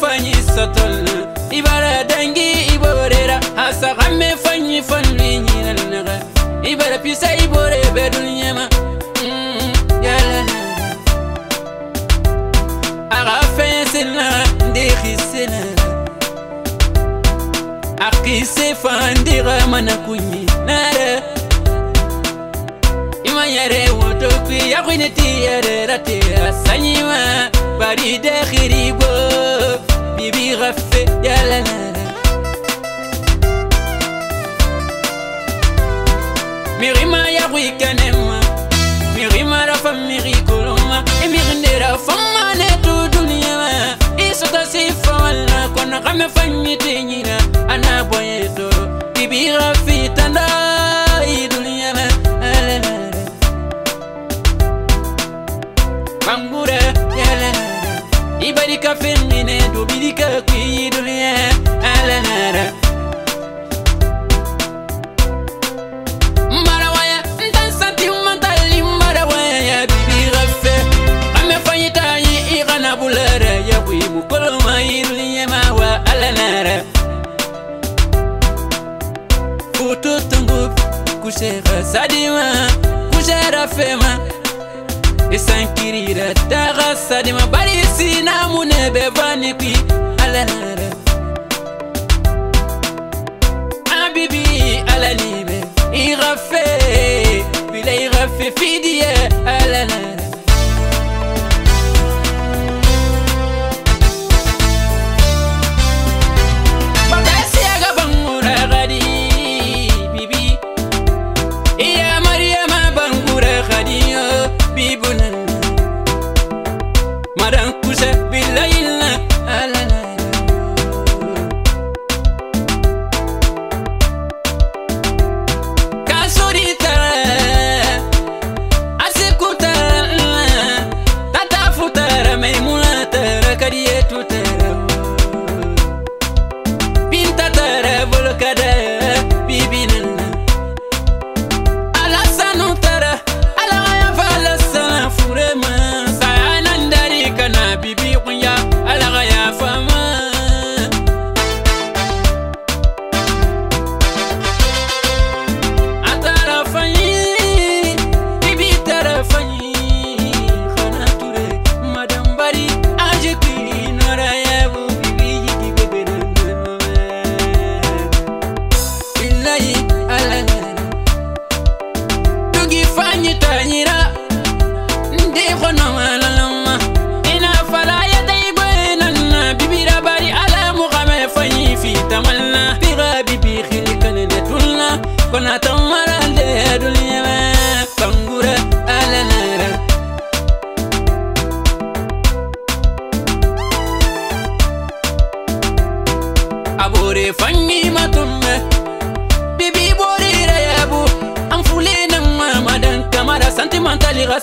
Fanny Sotol, Ibara Dangi, Iborera, Asarame Fanny Fanny, Ibara Pisa Ibore Bedunyama, Yalana Arafe Sena, Derisena Arkise Fandira Manakuni, Nada Imayare, Wotoki, Yarinity, Rati, Sanima, Bari de Hiribo. Bibi refait yalana Mirima ya wikanema Mirima rafa mirikoloma Emirindera fama netu dunia Isota sifa wala Kona kame fanyiti njina Anaboyeto Bibi refait tanda Idunia Alana Bangura yalana Ibarika femine Dubidika kui dunia Alanara Mbarawaya Ntansanti umantali Mbarawaya Bibi rafe Kame fanyitayi Igana bulara Yawi mukoloma Idunia mawa Alanara Kututungu Kushera sadima Kushera fema Isankirira taga sadima bari sina munebe vaniki alanara Abibi alanibe irafe bila irafe fidiye alanara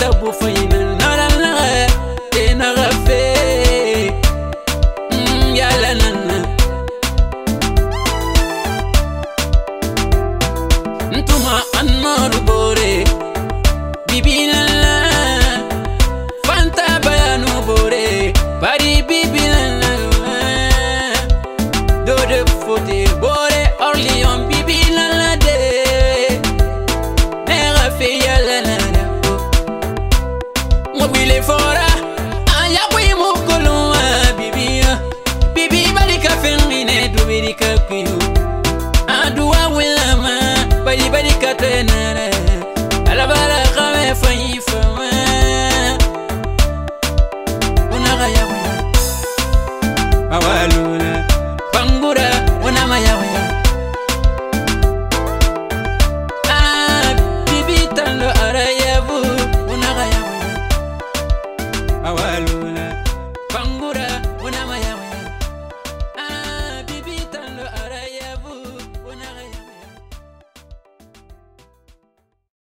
Sabu fayna na na ena rafe yalanana ntuma annaru bore bibina fanta bayanu bore bari bibina do de fote bore orlion bibina la de ne rafe yalanana Mobile fora, aya kui mukoluma bibi, bibi barika femine du barika kuyu, adua wilama, bari barika tenara, alabara kame faifama, unaga ya wala, awalu.